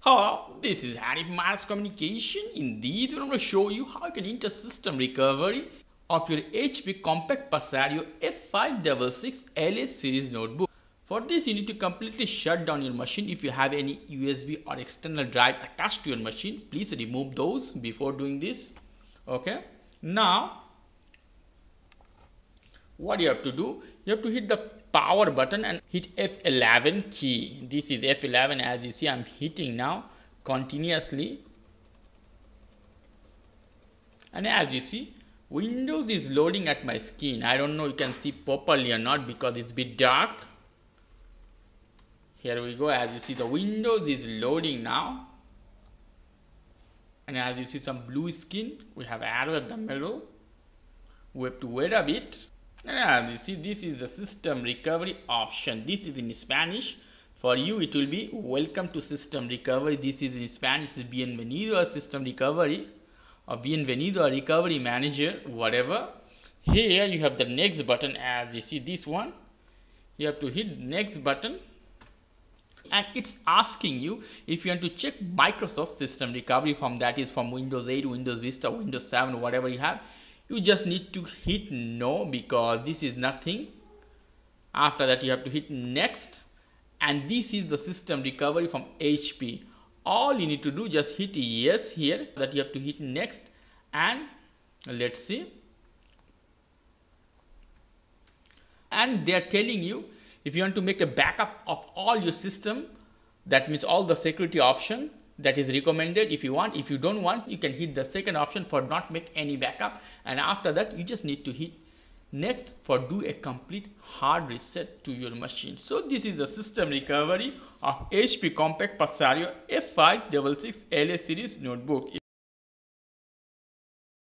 Hello, this is Harry Mars Communication. In this video, I'm going to show you how you can enter system recovery of your HP Compaq Presario F566 LA Series Notebook. For this, you need to completely shut down your machine. If you have any USB or external drive attached to your machine, please remove those before doing this. Okay. Now, what you have to do, you have to hit the power button and hit F11 key. This is F11, as you see, I'm hitting now continuously. And as you see, Windows is loading at my screen. I don't know you can see properly or not because it's a bit dark. Here we go. As you see, the Windows is loading now, and as you see, some blue skin. We have arrow at the middle. We have to wait a bit, and as you see, this is the system recovery option. This is in Spanish. For you, it will be welcome to system recovery. This is in Spanish. Bienvenido a system recovery, or bienvenido a recovery manager, whatever. Here you have the next button. As you see, this one, you have to hit next button. And it's asking you if you want to check Microsoft system recovery from, that is from Windows 8, Windows Vista, Windows 7, whatever you have. You just need to hit no because this is nothing. After that, you have to hit next, and this is the system recovery from HP. All you need to do, just hit yes here, that you have to hit next, and let's see. And they're telling you, if you want to make a backup of all your system, that means all the security option that is recommended. If you want, if you don't want, you can hit the second option for not make any backup. And after that, you just need to hit next for do a complete hard reset to your machine. So this is the system recovery of HP Compaq Presario F566 LA Series Notebook.